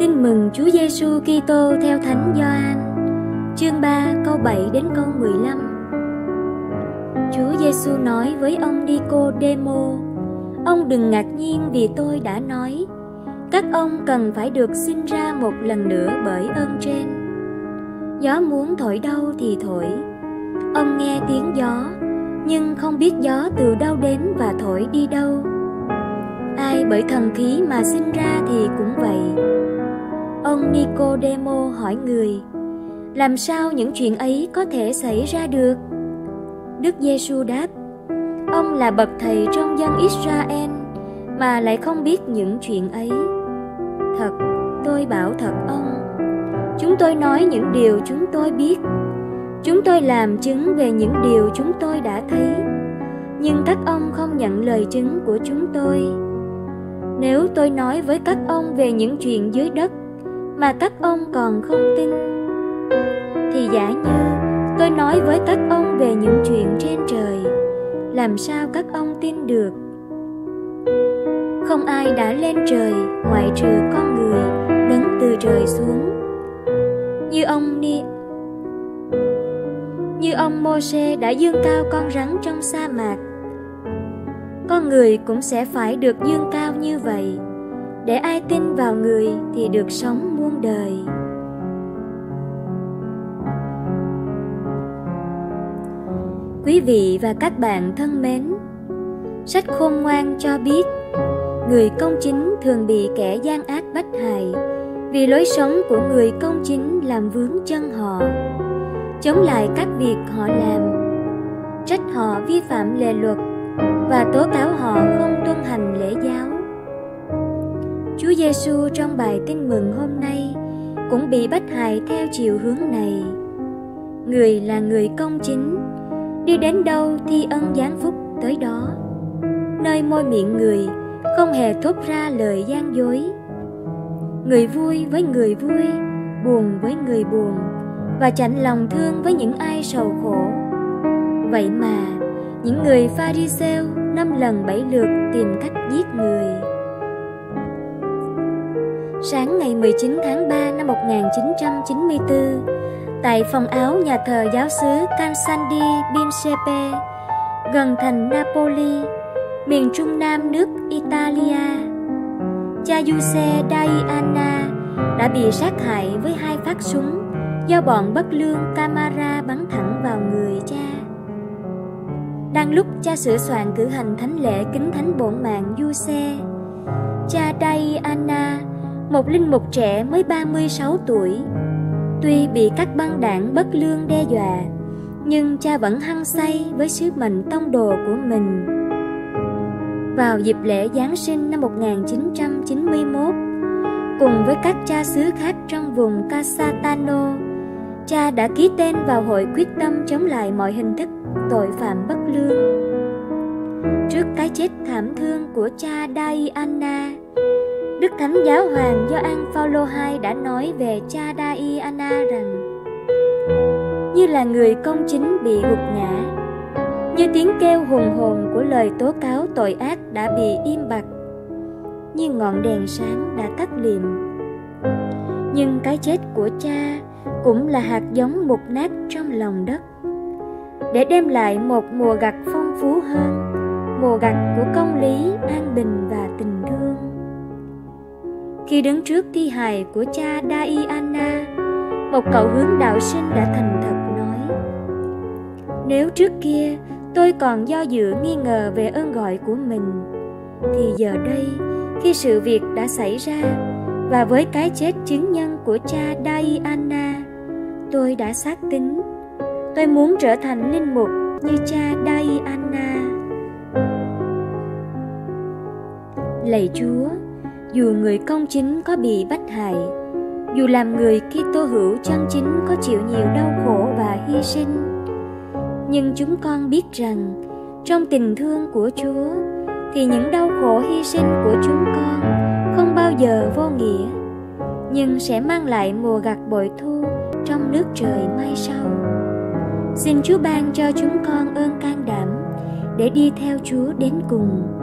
Tin mừng Chúa Giêsu Kitô theo Thánh Gioan, chương 3 câu 7 đến câu 15. Chúa Giêsu nói với ông Nicodemô: Ông đừng ngạc nhiên vì tôi đã nói, các ông cần phải được sinh ra một lần nữa bởi ơn trên. Gió muốn thổi đâu thì thổi, ông nghe tiếng gió, nhưng không biết gió từ đâu đến và thổi đi đâu. Ai bởi thần khí mà sinh ra thì cũng vậy. Ông Nicodemo hỏi người: Làm sao những chuyện ấy có thể xảy ra được? Đức Giêsu đáp: Ông là bậc thầy trong dân Israel mà lại không biết những chuyện ấy. Thật, tôi bảo thật ông, chúng tôi nói những điều chúng tôi biết, chúng tôi làm chứng về những điều chúng tôi đã thấy, nhưng các ông không nhận lời chứng của chúng tôi. Nếu tôi nói với các ông về những chuyện dưới đất mà các ông còn không tin, thì giả như tôi nói với các ông về những chuyện trên trời, làm sao các ông tin được? Không ai đã lên trời ngoại trừ con người đấng từ trời xuống. Như ông Mô-xê đã dương cao con rắn trong sa mạc, con người cũng sẽ phải được dương cao như vậy, để ai tin vào người thì được sống muôn đời. Quý vị và các bạn thân mến, sách Khôn ngoan cho biết người công chính thường bị kẻ gian ác bắt hại vì lối sống của người công chính làm vướng chân họ, chống lại các việc họ làm, trách họ vi phạm lề luật và tố cáo họ không tuân hành lễ giáo. Chúa Giêsu trong bài Tin mừng hôm nay cũng bị bắt hại theo chiều hướng này. Người là người công chính, đi đến đâu thi ân giáng phúc tới đó, nơi môi miệng người không hề thốt ra lời gian dối. Người vui với người vui, buồn với người buồn, và chạnh lòng thương với những ai sầu khổ. Vậy mà, những người Pha-ri-sêu 5 lần 7 lượt tìm cách giết người. Sáng ngày 19 tháng 3 năm 1994, tại phòng áo nhà thờ giáo xứ Casandi Pinsepê, gần thành Napoli, miền Trung Nam nước Italia, cha Giuse Diana đã bị sát hại với 2 phát súng do bọn bất lương Camara bắn thẳng vào người cha. Đang lúc cha sửa soạn cử hành thánh lễ kính thánh bổn mạng Giuse, cha Diana, một linh mục trẻ mới 36 tuổi, tuy bị các băng đảng bất lương đe dọa, nhưng cha vẫn hăng say với sứ mệnh tông đồ của mình. Vào dịp lễ Giáng sinh năm 1991, cùng với các cha xứ khác trong vùng Casatano, cha đã ký tên vào hội quyết tâm chống lại mọi hình thức tội phạm bất lương. Trước cái chết thảm thương của cha Diana, Đức Thánh Giáo Hoàng Gioan Phaolô II đã nói về cha Diana rằng: Như là người công chính bị gục ngã, như tiếng kêu hùng hồn của lời tố cáo tội ác đã bị im bặt, như ngọn đèn sáng đã tắt liệm. Nhưng cái chết của cha cũng là hạt giống mục nát trong lòng đất, để đem lại một mùa gặt phong phú hơn, mùa gặt của công lý, an bình và tình thương. Khi đứng trước thi hài của cha Diana, một cậu hướng đạo sinh đã thành thật nói: Nếu trước kia tôi còn do dự nghi ngờ về ơn gọi của mình, thì giờ đây khi sự việc đã xảy ra và với cái chết chứng nhân của cha Diana, tôi đã xác tín. Tôi muốn trở thành linh mục như cha Diana. Lạy Chúa, dù người công chính có bị bắt hại, dù làm người Kitô hữu chân chính có chịu nhiều đau khổ và hy sinh, nhưng chúng con biết rằng trong tình thương của Chúa thì những đau khổ hy sinh của chúng con không bao giờ vô nghĩa, nhưng sẽ mang lại mùa gặt bội thu trong nước trời mai sau. Xin Chúa ban cho chúng con ơn can đảm để đi theo Chúa đến cùng.